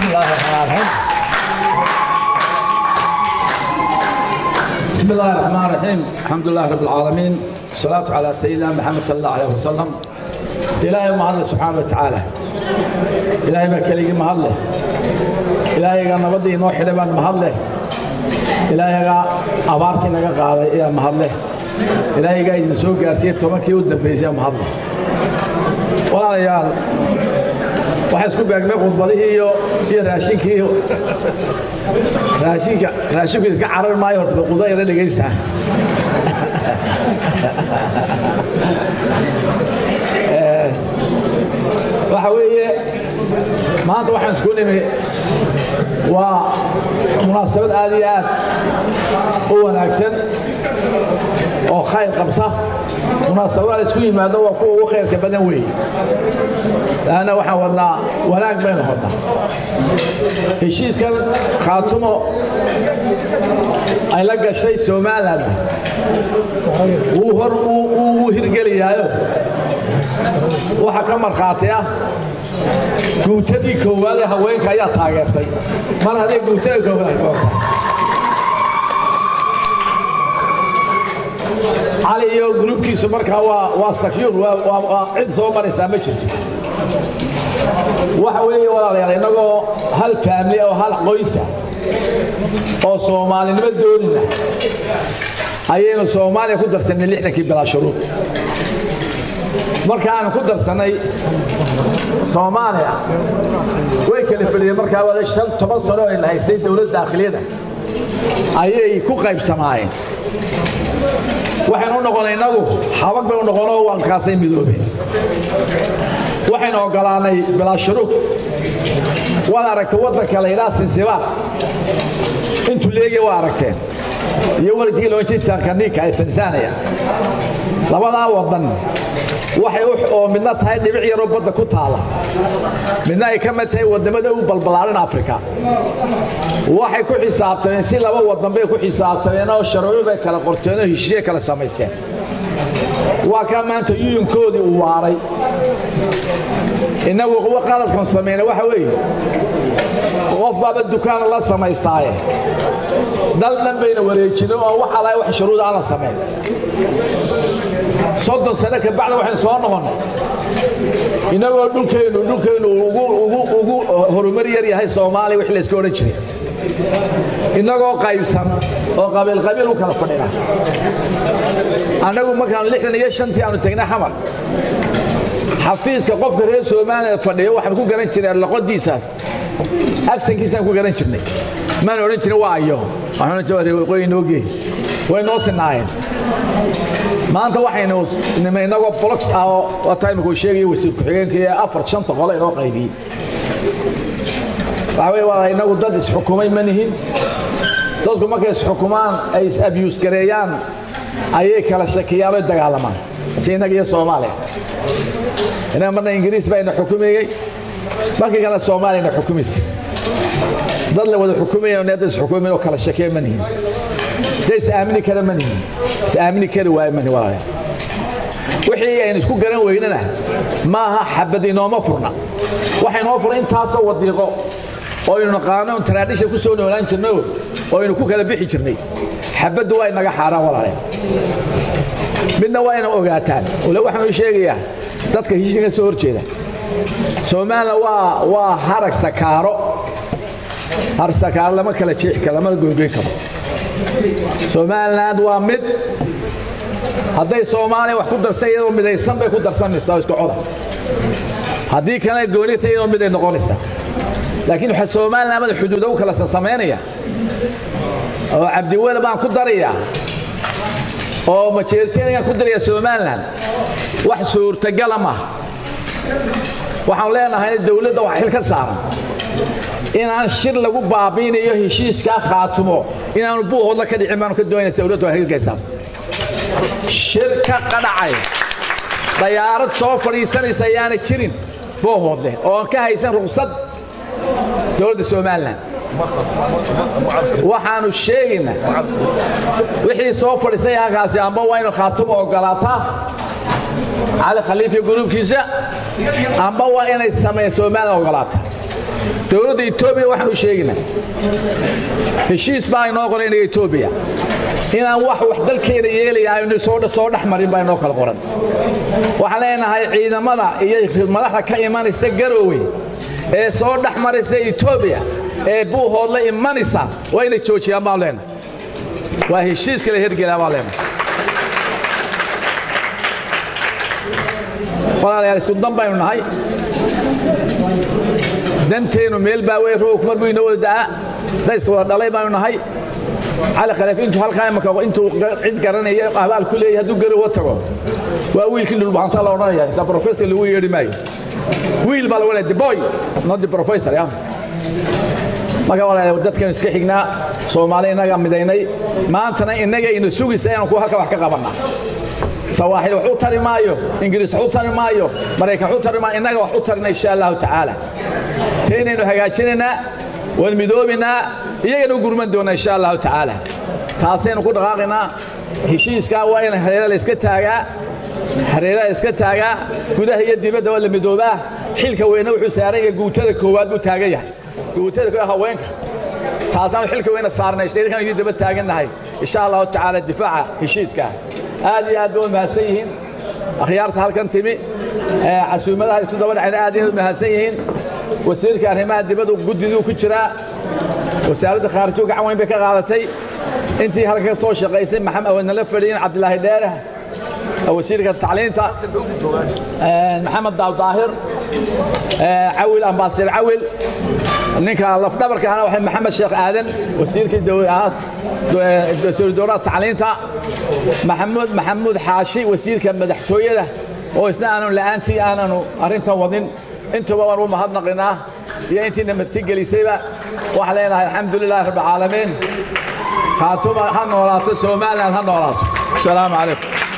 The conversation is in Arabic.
بسم الله الرحمن الرحيم. بسم الله الرحمن الرحيم، الحمد لله رب العالمين، الصلاة على سيدنا محمد صلى الله عليه وسلم. إلهي معنا سبحانه وتعالى، إلهي بكليك مهله، إلهي قام بدي نوح لبان مهله، إلهي قام أبارك نجا قارئ مهله، إلهي قام نسوق جالسية تومك يود بيزيا مهله. والله يا وحاسكوا بأجمع خطبته يو راشيك يو راشيك إذا عرر ما يرتب القضاء يرد جيسها. وحويه ما أنت واحد سكوني ومناسبة آليات قوة ناكسن أو خير قبطة مناسبة على سكوني ما دوا قوة وخير كبدنوي أنا واحد ورنا وراك بين ورنا الشيء كان خاتمه أيلاقى شيء سومال هذا وهر وهرجلي يايو وحكم مرخاتيا قوتي كوالي هوايك يا تاجرتي ما هذه قوتي كوالي على يو جروب كيس مركها واسكير وعزوم على سامتشر وحوي ولا يعني نجوا هل فاملي أو هل قيسة أو سومالي نبدلنا أيين السومالي كنت أرسلنا اللي إحنا كي بلا شروط مركان كدر سنة صوماليا ويكلف في المركان ولا شن تبصروا اللي هيستيد ولد داخلية ده أيه كوكاي بسماعين وحنا نقولين نقول حبك بنقوله وانكاسين بدوبه وحنا قلنا بلا شروط ولا ركوتك على راس السباق أنتوا ليه واركتين يورجي لو أنت تركنيك على تنزانيا لبنا وضن waxay oo midna tahay dhibic yar oo badda ku taala midna ay ka mid tahay wadamada u balbalaaran Afrika waxay ku xisaabtaan si laba wadan bay ku xisaabtaan oo sharciyo kala qorteen oo heshiisyo kala sameysteen waa ka maanta yuunkoodii u waaray inagu qof qaladkan sameeyay waxa weeye qof baba dukaan la sameystay daldan bayna wareejino oo waxa la wax shuruud aan la sameeyay صدق سنك بعد واحد صارنا هنا ينقول دول كينو وقول هرمريري هاي صومالي وحلس كوريشري ينقول قايب سام أو قبل وكلا فنينا أنا أقول مكان لحنا يشنتي أنا تجنا حمر حفيز كقف كريس صومالي فني واحد كون كوريشري الله قد يسات أكثر كيسان كون كوريشري ما نوريشري وايو أنا نجوري وين نوجي وين نوصناين ما أنت واحد نوص إنما ينقل بلوكس أو وتايم كوشيري وسكحين كيا أفرد شنطة والله ينقل قيدي. بعوي والله ينقل دادس حكومين منهن دادكو ما كيس حكومان أيس أبيوس كريان أيك على شكيا بدك على ما سينقل الصومالي. هنا مرنا إنجليز بين حكومي ما كي على الصومالي نحكوميس. ضل وده حكومي وندرس حكومي وكلا شكيا منهن. ليس آمني كلام مني، سآمني كلام وآمن وراي. وحي يعني نشكو كلام ويننا، ماها حبدينا ما فرنا، وحين نوفر أنت هسا وديقة، أو ينقانا ونتراديش كوسون ولا نشنو، أو ينكو كلام بيحجرني، حبد وين نجا حرام وراي. من وين أوجاتان، ولو واحد يشيريا، تذكر هيجي نسور كذا. سومالا وا حرك سكارو، حرك سكار لما كلا شيء كلا ما نقول بينكم. Soomaaliland waa mid haday Soomaaliya wax ku darsay oo midaysan bay ku darsanaysaa isku coda hadii kale goolitay oo miday noqonaysaa laakiin waxa Soomaaliland madax xuduud oo kala sameeynaya oo Cabdi Weel baan ku daraya oo ma jeerteenka ku daraya Soomaaliland wax suurtagal ma waxaan leenahay dawladda wax xil ka saaran inaan shir lagu baabinayo heshiiska khaatimo inaan buuxo la ka dhicmaan ka doonay dawladdu ay helgaysaas shirka qadacay diyaarad soo fariisanaysa ayaan jirin buuxood leh oo ka haysan ruqsad dawladda Soomaaliland waxaanu sheegaynaa wixii soo fariisay halkaas ama waa inuu khaatimo ogolaataa على خليفة جروب كيسة أما وين السماء سومالا وغلطة دولة إثيوبيا وحنو شيئنا الشيء سبعين أقرن إثيوبيا هنا واحد الكير يلي يعني صورة حمرين بين نقل القرن وحلينا هاي إذا مرة مرة كإيمان السجروي صورة حمرين إثيوبيا بوه الله إيمان صار وين تشوشي أمالنا وهي الشيء كله هرجع أمالنا قال يا رسول الله بيننا هاي دنتين وميل باوي روك مربو ينو دعاء دايس والله بيننا هاي على خلاف انتو هالقايمك وانتو عند قرنيه قهوه كليه هدو غري وترو وا ويلكن دلبانتا لا ورانيا دا بروفيسور لو ييرماي ويل بالا ولا دي بوي نوت دي بروفيسور يا ما ولا ددكن اسك خيغنا سومالي انغا ميديناي ماانتنا انغا انو سوغيسا ان كو هلكا واخ كقبنا سواحل وحو ترمايو انجليز حو ترمايو مريكان حو ترمايو انغا وحو ترنا ان شاء الله تعالى تينينو هاجاجيننا والمدوبنا iyagana gurman doona insha Allah taala taaseen ku dhaqaaqina heshiiska waa in xareera iska taaga gudaha iyo dibadda wala midooba xilka weena wuxuu saaray guutada koowaad u taagayay guutada koowaad haweenka taasaan xilka weena saarnay sheekan iyo dibadda taaganahay insha Allah taala difaaca heshiiska aad iyo aad u mahasayeen akhyaarta halkan timi casuumadaha todoba aad iyo mahasayeen wasiirka arrimaha dibadda gudidu ku jira وسالت خارجو قعوين بك غالتي انتي هلك سو شقيسين محمد وانا لفرين عبد الله داره او شركه التعليم محمد داو ظاهر عول امباسير عول نينك لف دبرك انا وحي محمد شيخ ادم وسيركي دوياس دستور دوره التعليم محمود حاشي وسيركه مدحتويده او اسنا انا لانتي انا ارنتا ودين انت وارو ما حدنقنا يا انتي لما تجلسيبا وحلينا الحمد لله رب العالمين خاتم هنورات سومالنا هنورات السلام عليكم